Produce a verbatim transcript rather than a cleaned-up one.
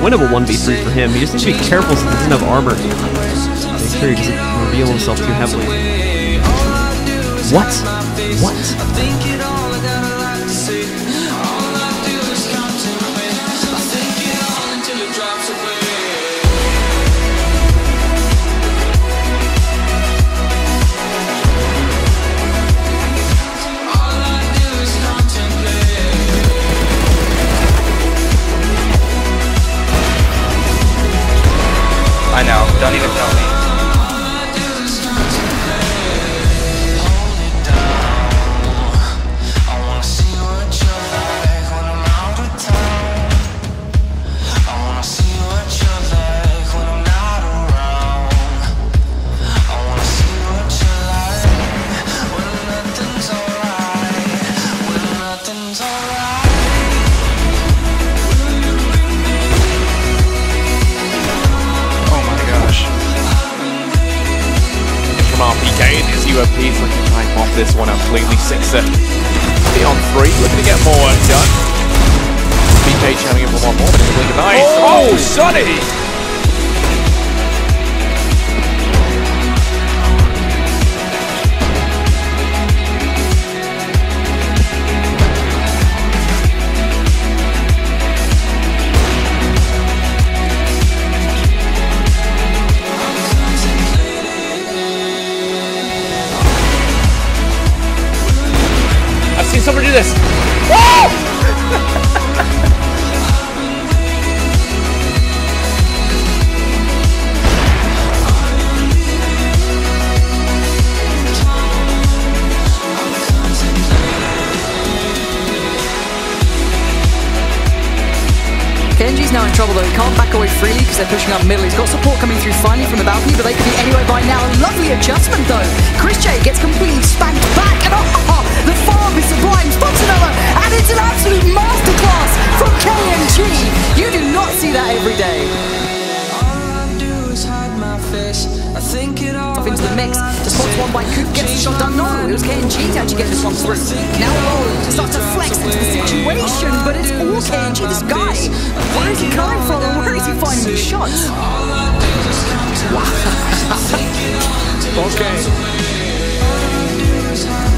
winnable one v three for him. He just needs to be careful since he doesn't have armor. Make sure he doesn't reveal himself too heavily. What? What? I know, don't even tell me. R P K and his U F Ps looking to time off this one completely. Sixer on three, looking to get more work done. B K chiming in for one more, but it's a blink of eyes. Oh, Sonny! Someone do this. Whoa! K and G's now in trouble though, he can't back away freely because they're pushing up middle. He's got support coming through finally from the balcony, but they could be anywhere by now. Lovely adjustment though. Chris J gets completely spanked back and oh, the farm is sublime, Fontanella, and it's an absolute masterclass from K and G. You do not see that every day. Off into the mix, the spot's won by Koop, gets the shot done. No, it was K and G to actually get this one through. Now Roland starts to flex into the situation, but it's all K and G, this guy. Where is he coming from and where is he finding these shots? Wow. Okay.